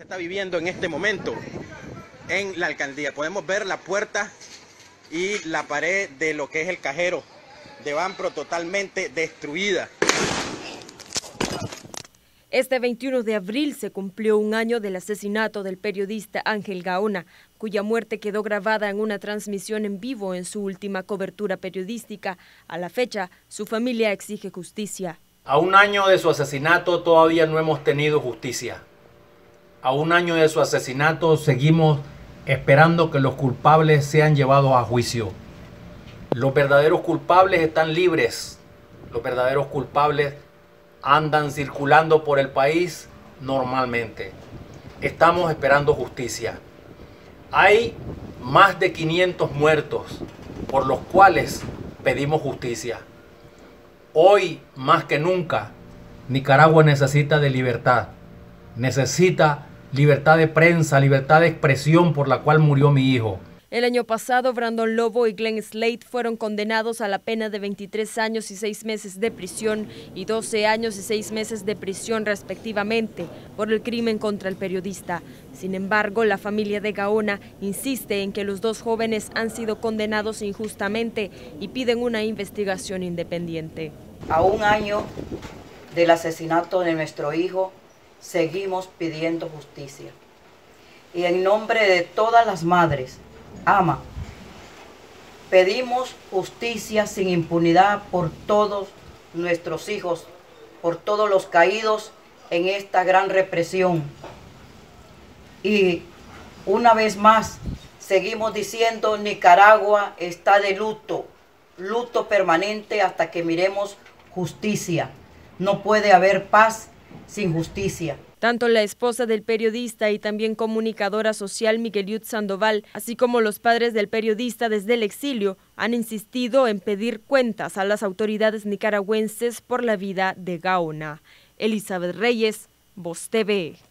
Se está viviendo en este momento en la alcaldía. Podemos ver la puerta y la pared de lo que es el cajero de Bampro totalmente destruida. Este 21 de abril se cumplió un año del asesinato del periodista Ángel Gahona, cuya muerte quedó grabada en una transmisión en vivo en su última cobertura periodística. A la fecha, su familia exige justicia. A un año de su asesinato todavía no hemos tenido justicia. A un año de su asesinato seguimos esperando que los culpables sean llevados a juicio. Los verdaderos culpables están libres. Los verdaderos culpables andan circulando por el país normalmente. Estamos esperando justicia. Hay más de 500 muertos por los cuales pedimos justicia. Hoy más que nunca Nicaragua necesita de libertad. Necesita libertad de prensa, libertad de expresión por la cual murió mi hijo. El año pasado, Brandon Lobo y Glenn Slate fueron condenados a la pena de 23 años y 6 meses de prisión y 12 años y 6 meses de prisión respectivamente por el crimen contra el periodista. Sin embargo, la familia de Gahona insiste en que los dos jóvenes han sido condenados injustamente y piden una investigación independiente. A un año del asesinato de nuestro hijo, seguimos pidiendo justicia. Y en nombre de todas las madres, ama, pedimos justicia sin impunidad por todos nuestros hijos, por todos los caídos en esta gran represión. Y una vez más, seguimos diciendo, Nicaragua está de luto, luto permanente hasta que miremos justicia. No puede haber paz sin justicia. Tanto la esposa del periodista y también comunicadora social Migueliud Sandoval, así como los padres del periodista desde el exilio, han insistido en pedir cuentas a las autoridades nicaragüenses por la vida de Gahona. Elizabeth Reyes, Vos TV.